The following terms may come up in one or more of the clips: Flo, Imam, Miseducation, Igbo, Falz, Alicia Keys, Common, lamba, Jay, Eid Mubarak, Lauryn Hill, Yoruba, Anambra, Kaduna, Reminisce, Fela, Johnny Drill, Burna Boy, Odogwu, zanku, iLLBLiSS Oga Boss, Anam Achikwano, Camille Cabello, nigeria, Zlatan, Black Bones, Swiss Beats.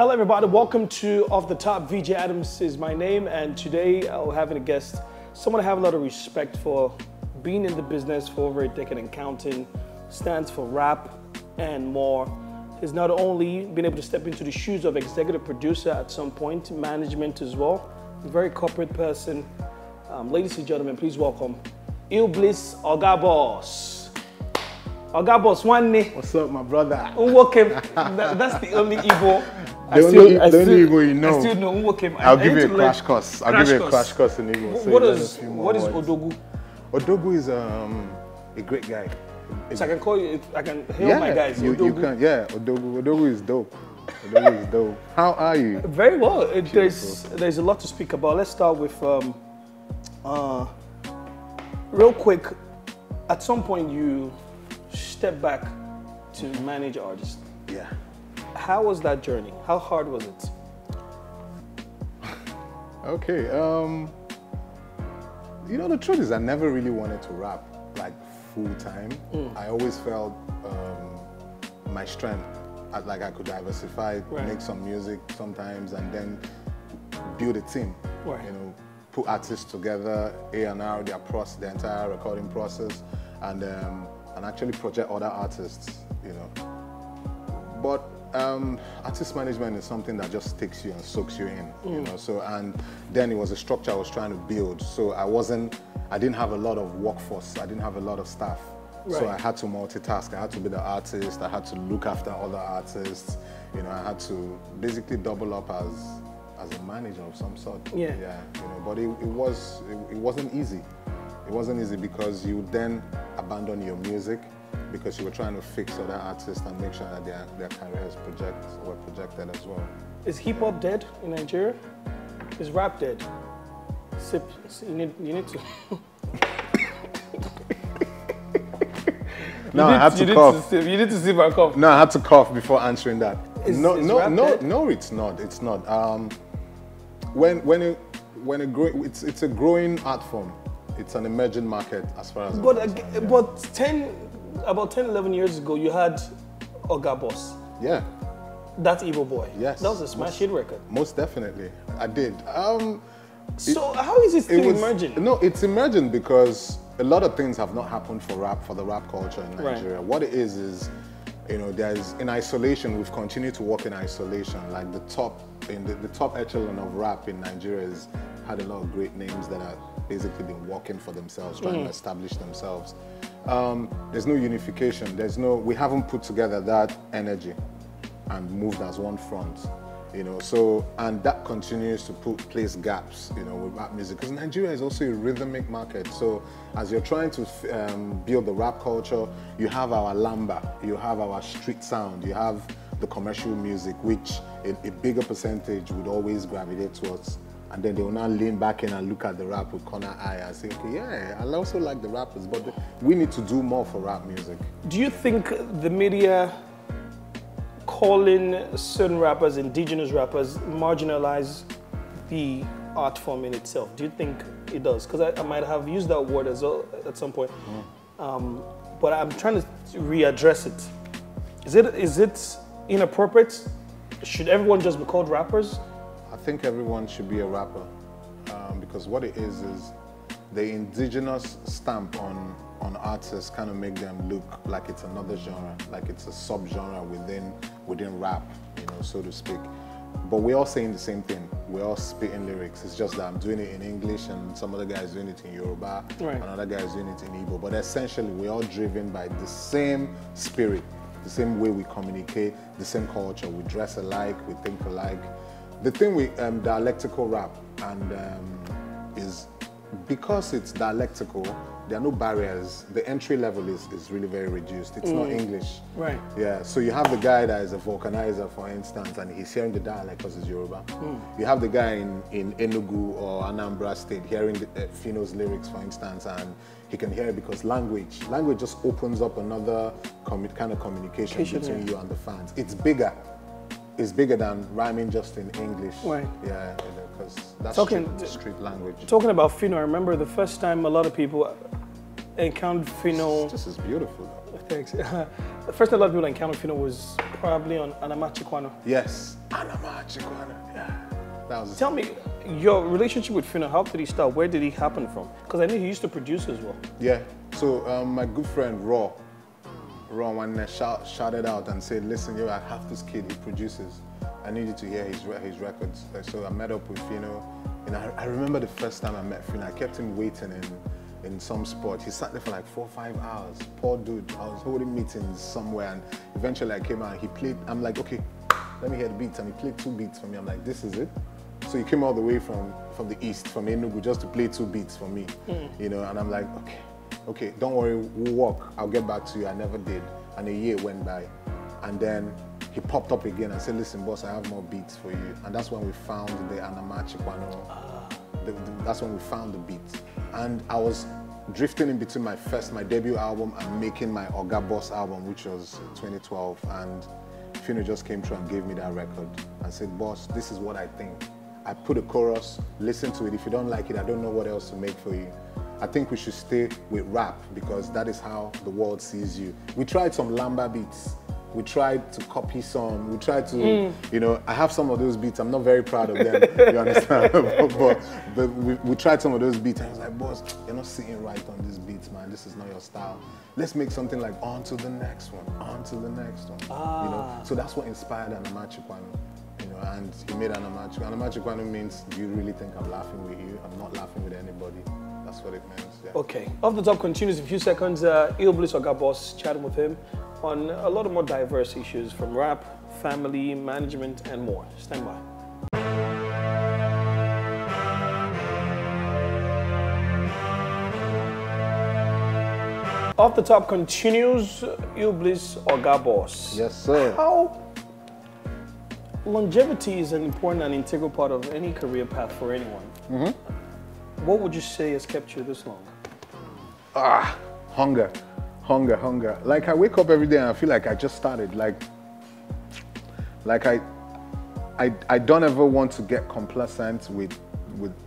Hello everybody, welcome to Off The Top. VJ Adams is my name, and today I'll have a guest, someone I have a lot of respect for, being in the business for over a decade and counting, stands for rap and more. He's not only been able to step into the shoes of executive producer at some point, management as well, a very corporate person. Ladies and gentlemen, please welcome iLLBLiSS Oga Boss. Oga Boss, one day. What's up, my brother? That's the only Igbo. The only Igbo you know. I still know Unwokem. I'll give you a crash course. I'll give you a crash course in Igbo. What is Odogwu? Odogwu is a great guy. So I can call you. I can hail my guys. You can. Yeah, Odogwu. Odogwu is dope. Odogwu is dope. How are you? Very well. There's a lot to speak about. Let's start with real quick. At some point you step back to manage artists. Yeah. How was that journey? How hard was it? Okay. You know, the truth is I never really wanted to rap like full time. I always felt my strength, like I could diversify, make some music sometimes, and then build a team. Right. You know, put artists together, A&R, the entire recording process, and actually project other artists, you know. But artist management is something that just takes you and soaks you in, you know. So, and then it was a structure I was trying to build. So I didn't have a lot of workforce. I didn't have a lot of staff. Right. So I had to multitask. I had to be the artist. I had to look after other artists. You know, I had to basically double up as a manager of some sort. Yeah. Yeah. You know, but it wasn't easy. It wasn't easy because you then abandon your music because you were trying to fix other artists and make sure that their careers were projected as well. Is hip hop dead in Nigeria? Is rap dead? Sip, you need to. No, I had to cough. You need to sip and cough. No, I had to cough before answering that. No, it's not. It's not. It's a growing art form. It's an emerging market as far as about 10, 11 years ago, you had Oga Boss. Yeah. That's Igbo Boy. Yes. That was a smash hit record. Most definitely. I did. So how is it still emerging? No, it's emerging because a lot of things have not happened for the rap culture in Nigeria. Right. What it is, you know, in isolation, we've continued to work in isolation. Like the top echelon of rap in Nigeria has had a lot of great names that are basically been working for themselves, trying to establish themselves. There's no unification. We haven't put together that energy and moved as one front, you know. So, and that continues to place gaps, you know, with rap music. Because Nigeria is also a rhythmic market. So, as you're trying to build the rap culture, you have our lamba, you have our street sound, you have the commercial music, which a bigger percentage would always gravitate towards. And then they will now lean back in and look at the rap with corner eye and say, okay, yeah, I also like the rappers, but we need to do more for rap music. Do you think the media calling certain rappers, indigenous rappers, marginalize the art form in itself? Do you think it does? Because I might have used that word as well at some point, but I'm trying to readdress it. Is it inappropriate? Should everyone just be called rappers? I think everyone should be a rapper because what it is the indigenous stamp on artists kind of make them look like it's another genre, like it's a sub-genre within rap, you know, so to speak. But we're all saying the same thing. We're all spitting lyrics. It's just that I'm doing it in English and some other guys doing it in Yoruba, and other guys doing it in Igbo. But essentially, we're all driven by the same spirit, the same way we communicate, the same culture. We dress alike, we think alike. The thing with dialectical rap and is because it's dialectical, there are no barriers. The entry level is really very reduced. It's not English. Right. Yeah, so you have the guy that is a vulcanizer, for instance, and he's hearing the dialect because it's Yoruba. You have the guy in Enugu or Anambra State hearing Phyno's lyrics, for instance, and he can hear it because language just opens up another kind of communication between you and the fans. It's bigger. Is bigger than rhyming just in English. Right. Yeah, because that's street language. Talking about Phyno, I remember the first time a lot of people encountered Phyno. This is beautiful. Though. Thanks. The first time a lot of people encountered Phyno was probably on Anam Achikwano. Yes. Anam Achikwano. Yeah. That was Tell me, your relationship with Phyno, how did he start? Where did he happen from? Because I know he used to produce as well. Yeah. So my good friend Raw when I shouted out and said, listen, yo, I have this kid, he produces. I needed to hear his records. So I met up with Phyno. And I remember the first time I met Phyno, I kept him waiting in some spot. He sat there for like 4 or 5 hours. Poor dude. I was holding meetings somewhere, and eventually I came out and he played. I'm like, okay, let me hear the beats. And he played 2 beats for me. I'm like, this is it. So he came all the way from the east, from Enugu, just to play 2 beats for me. You know, and I'm like, okay, don't worry, we'll walk. I'll get back to you. I never did. And a year went by. And then he popped up again and said, listen, boss, I have more beats for you. And that's when we found the Anam Achikwano. That's when we found the beats. And I was drifting in between my debut album and making my Oga Boss album, which was 2012. And Phyno just came through and gave me that record and said, boss, this is what I think. I put a chorus, listen to it. If you don't like it, I don't know what else to make for you. I think we should stay with rap because that is how the world sees you. We tried some lamba beats. We tried to copy some. We tried to, you know, I have some of those beats. I'm not very proud of them, you understand? but we tried some of those beats. And I was like, boss, you're not sitting right on these beats, man. This is not your style. Let's make something like on to the next one, on to the next one. You know? So that's what inspired Anam Achikwano. You know, and he made Anam Achikwano. Anam Achikwano means, do you really think I'm laughing with you? I'm not laughing with anybody. That's what it means. Yeah. Okay. Off the Top continues in a few seconds. iLLBLiSS Oga Boss, chatting with him on a lot of more diverse issues from rap, family, management, and more. Stand by. Off the Top continues, iLLBLiSS Oga Boss. Yes, sir. How longevity is an important and integral part of any career path for anyone. What would you say has kept you this long? Hunger. Hunger, hunger. Like, I wake up every day and I feel like I just started. Like I don't ever want to get complacent with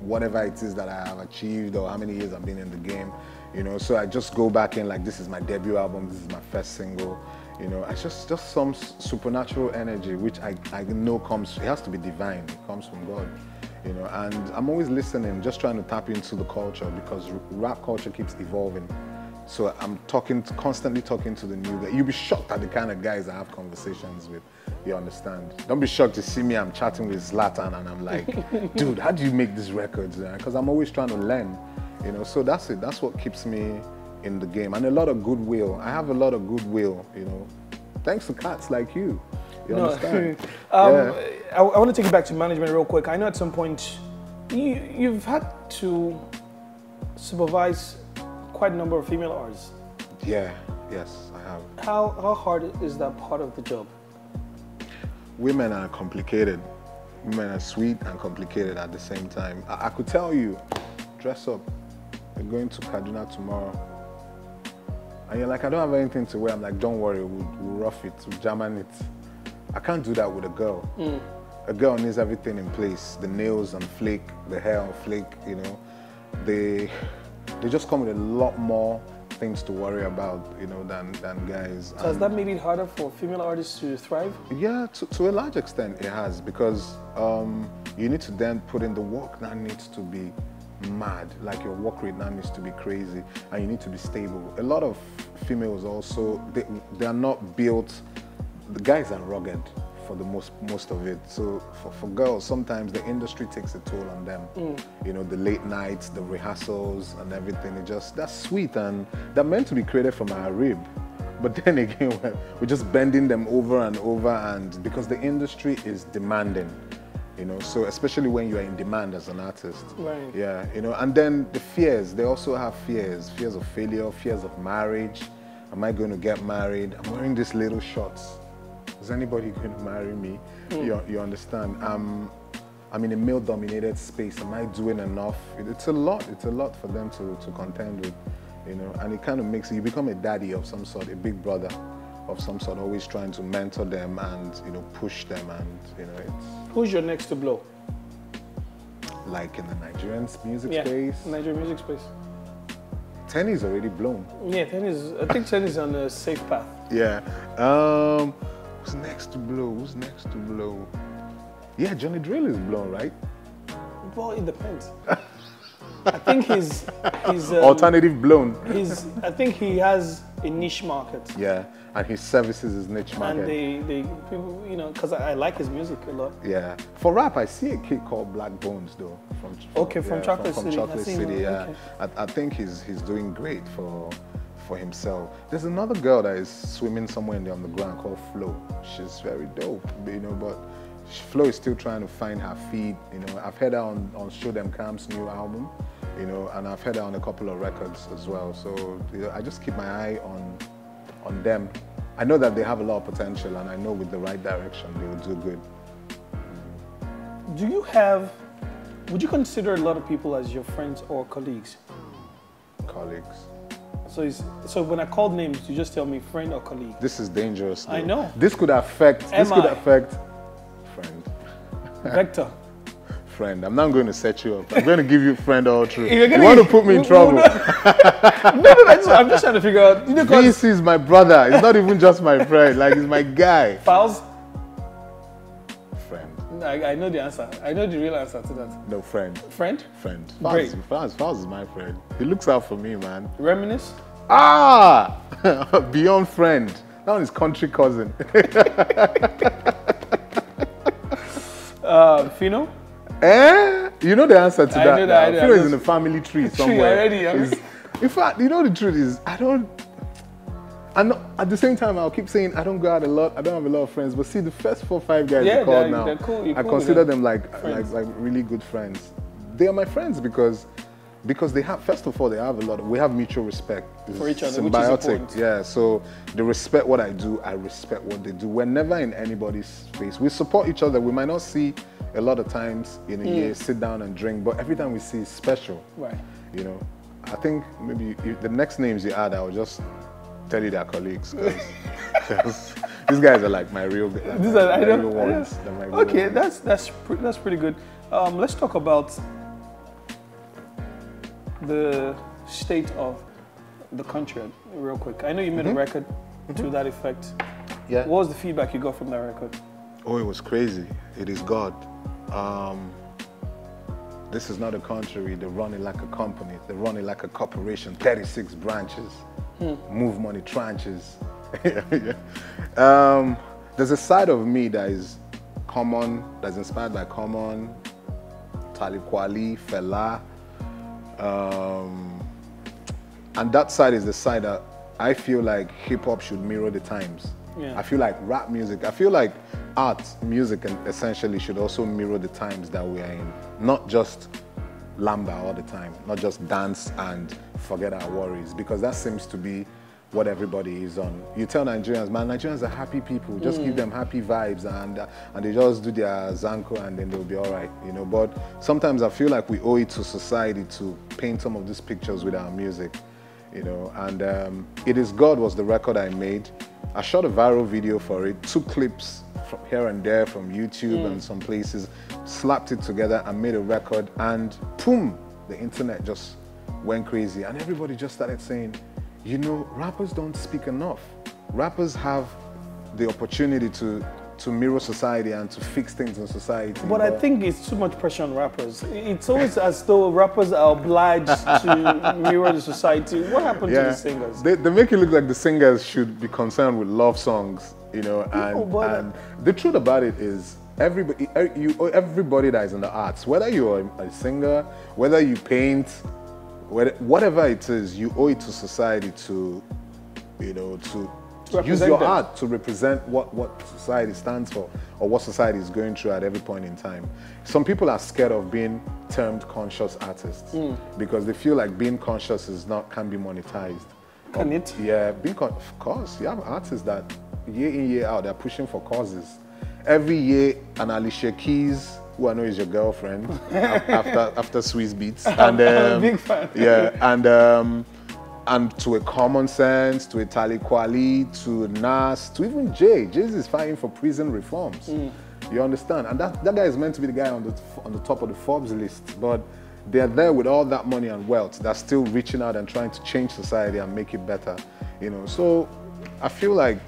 whatever it is that I have achieved or how many years I've been in the game, you know? So I just go back in like, this is my debut album, this is my first single, you know? It's just some supernatural energy, which I know comes, it has to be divine, it comes from God. You know, and I'm always listening, just trying to tap into the culture because rap culture keeps evolving. So I'm constantly talking to the new guy. You'll be shocked at the kind of guys I have conversations with, you understand? Don't be shocked to see me, I'm chatting with Zlatan and I'm like, dude, how do you make these records? Because I'm always trying to learn, you know, so that's it. That's what keeps me in the game. And a lot of goodwill. I have a lot of goodwill, you know, thanks to cats like you. You understand? I want to take you back to management real quick. I know at some point you've had to supervise quite a number of female artists. Yeah, yes, I have. How hard is that part of the job? Women are complicated. Women are sweet and complicated at the same time. I could tell you, dress up. You're going to Kaduna tomorrow. And you're like, I don't have anything to wear. I'm like, don't worry, we'll rough it, we'll German it. I can't do that with a girl. A girl needs everything in place. The nails on flake, the hair on flake, you know. They just come with a lot more things to worry about, you know, than guys. So has that made it harder for female artists to thrive? Yeah, to a large extent it has, because you need to then put in the work that needs to be mad. Like, your work rate now needs to be crazy and you need to be stable. A lot of females also, they are not built. The guys are rugged for the most of it. So for girls, sometimes the industry takes a toll on them. You know, the late nights, the rehearsals and everything. It just, that's sweet and they're meant to be created from our rib. But then again, we're just bending them over and over, and because the industry is demanding, you know, so especially when you are in demand as an artist. Right. Yeah, you know, and then the fears, they also have fears. Fears of failure, fears of marriage. Am I going to get married? I'm wearing these little shorts. Is anybody going to marry me? You understand? I'm in a male-dominated space. Am I doing enough? It's a lot. It's a lot for them to contend with, you know. And it kind of makes you become a daddy of some sort, a big brother of some sort, always trying to mentor them and, you know, push them and, you know, it's... Who's your next to blow? Like in the Nigerian music space? Yeah, Nigerian music space. Tenny's already blown. Yeah, Tenny's. I think Tenny's on a safe path. Yeah. Who's next to blow? Yeah, Johnny Drill is blonde, right? Well, it depends. I think he's alternative blonde. I think he has a niche market. Yeah, and he services his niche market. And they people, you know, because I like his music a lot. Yeah, for rap, I see a kid called Black Bones though. From Chocolate City. Yeah, okay. I think he's doing great for himself. There's another girl that is swimming somewhere in the underground called Flo. She's very dope, you know, but Flo is still trying to find her feet, you know. I've heard her on Show Them Cam's new album, you know, and I've heard her on a couple of records as well. So, you know, I just keep my eye on them. I know that they have a lot of potential, and I know with the right direction they will do good. Do you have, would you consider a lot of people as your friends or colleagues? Colleagues. So when I called names, you just tell me friend or colleague. This is dangerous. Though. I know. This could affect, friend. Vector. Friend. I'm not going to set you up. I'm going to give you friend all through. You want to put me in trouble. No, I'm just trying to figure out. You know, this is my brother. It's not even just my friend. Like, he's my guy. Falz? Friend. I know the answer. I know the real answer to that. No, friend. Friend? Friend. Falz is my friend. He looks out for me, man. Reminisce? Ah! Beyond friend. That one is country cousin. Phyno? Eh? You know the answer to that. Phyno is in the family tree somewhere. In fact, you know the truth is, at the same time, I'll keep saying I don't go out a lot. I don't have a lot of friends. But see, the first 4 or 5 guys you called now, I consider them like really good friends. They are my friends because they have, first of all, we have mutual respect. It's for each other, symbiotic, which is yeah, so they respect what I do, I respect what they do. We're never in anybody's face. We support each other. We might not see a lot of times in a year, sit down and drink, but every time we see is special. Right. You know, I think maybe the next names you add, I'll just tell you they're colleagues. Cause these guys are like my real ones. Okay, that's pretty good. Let's talk about the state of the country real quick. I know you made a record to that effect. Yeah. What was the feedback you got from that record? Oh, it was crazy. It is God. This is not a country. They run it like a company. They run it like a corporation. 36 branches. Move money tranches. There's a side of me that is Common, that's inspired by Common, Talib Kweli, Fela. And that side is the side that I feel like hip-hop should mirror the times. Yeah. I feel like rap music, I feel like art, music, and essentially should also mirror the times that we are in. Not just lamba all the time, not just dance and forget our worries, because that seems to be what everybody is on. You tell Nigerians, man, Nigerians are happy people, just give them happy vibes and they just do their zanko and then they'll be all right, you know. But sometimes I feel like we owe it to society to paint some of these pictures with our music, you know. And It Is God was the record I made. I shot a viral video for it, 2 clips from here and there from YouTube and some places, slapped it together and made a record, and boom, the internet just went crazy and everybody just started saying, you know, rappers don't speak enough. Rappers have the opportunity to mirror society and to fix things in society. But I think it's too much pressure on rappers. It's always as though rappers are obliged to mirror the society. What happened to the singers? They make it look like the singers should be concerned with love songs, you know, and the truth about it is, everybody that is in the arts, whether you're a singer, whether you paint, whatever it is, you owe it to society to, you know, to use your art to represent what society stands for or what society is going through at every point in time. Some people are scared of being termed conscious artists because they feel like being conscious can be monetized. Can it? Yeah, of course. You have artists that year in, year out, they're pushing for causes. Every year, an Alicia Keys, who I know is your girlfriend, after Swiss Beats, and I'm a big fan. Yeah, and to a Common Sense, to a Talib Kweli, to Nas, to even Jay. Jay is fighting for prison reforms. You understand? And that guy is meant to be the guy on the top of the Forbes list, but they're there with all that money and wealth. They're still reaching out and trying to change society and make it better. You know, so I feel like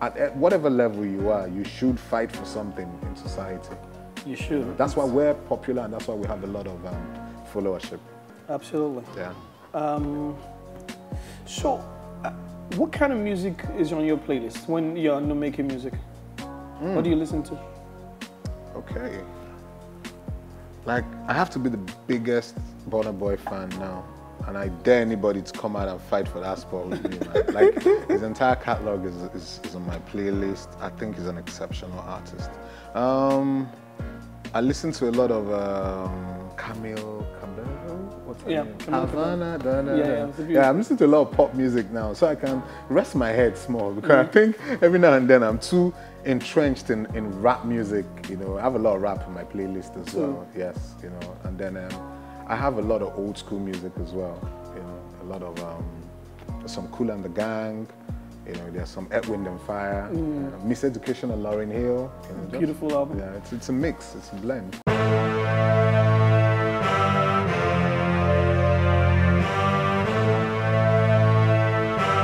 at whatever level you are, you should fight for something in society. You should. You know, that's why we're popular, and that's why we have a lot of followership. Absolutely. Yeah. What kind of music is on your playlist when you're not making music? What do you listen to? Okay. Like, I have to be the biggest Burna Boy fan now. And I dare anybody to come out and fight for that spot with me, man. Like, his entire catalog is on my playlist. I think he's an exceptional artist. I listen to a lot of Camille Cabello. What's her name? Havana, yeah, I'm listening to a lot of pop music now, so I can rest my head small, because I think every now and then I'm too entrenched in rap music. You know, I have a lot of rap on my playlist as well. Yes, you know, and then I have a lot of old school music as well. You know, a lot of some Kool and the Gang. You know, there's some Earth Wind and Fire. Miseducation and Lauryn Hill. You know, beautiful album. Yeah, it's a mix. It's a blend.